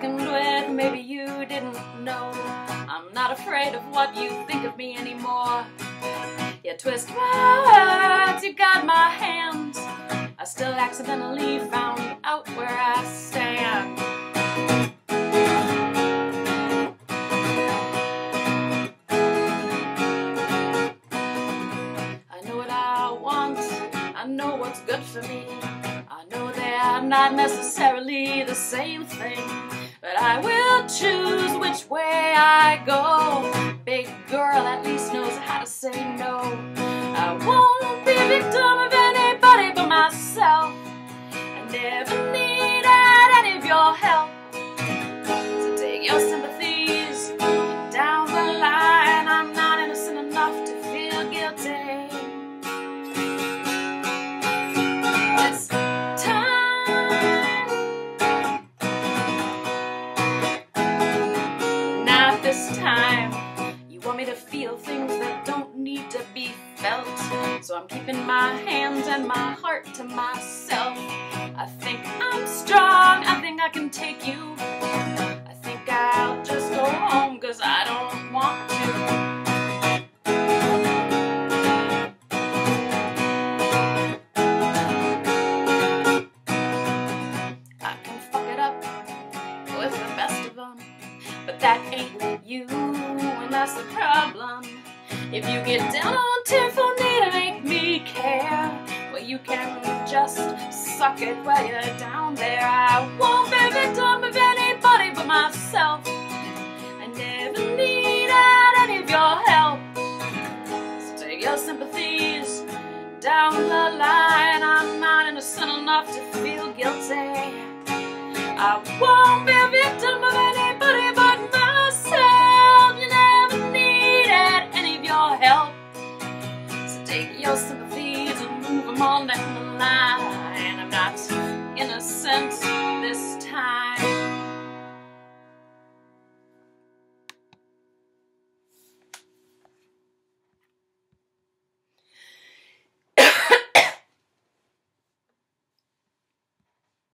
reckoned with, maybe you didn't know. I'm not afraid of what you think of me anymore. You twist words, you got my hand. I still accidentally found out where I stand. I know what I want, I know what's good for me. I know they're not necessarily the same thing, but I will choose which way I go. Big girl at least knows how to say no. I won't be a victim of anybody but myself. I never needed any of your help. So take your sympathies down the line. I'm not innocent enough to feel guilty. It's time. Not this time. Want me to feel things that don't need to be felt, so I'm keeping my hands and my heart to myself. I think I'm strong, I think I can take you. I think I'll just go home, cause I don't want to. I can fuck it up with the best of them, but that ain't you. That's the problem. If you get down on tinfoil need to make me care, well, you can just suck it while you're down there. I won't be a victim of anybody but myself. I never needed any of your help. So take your sympathies down the line. I'm not innocent enough to feel guilty. I won't be a victim of anybody but myself. Take your sympathies and move them on down the line. I'm not innocent this time.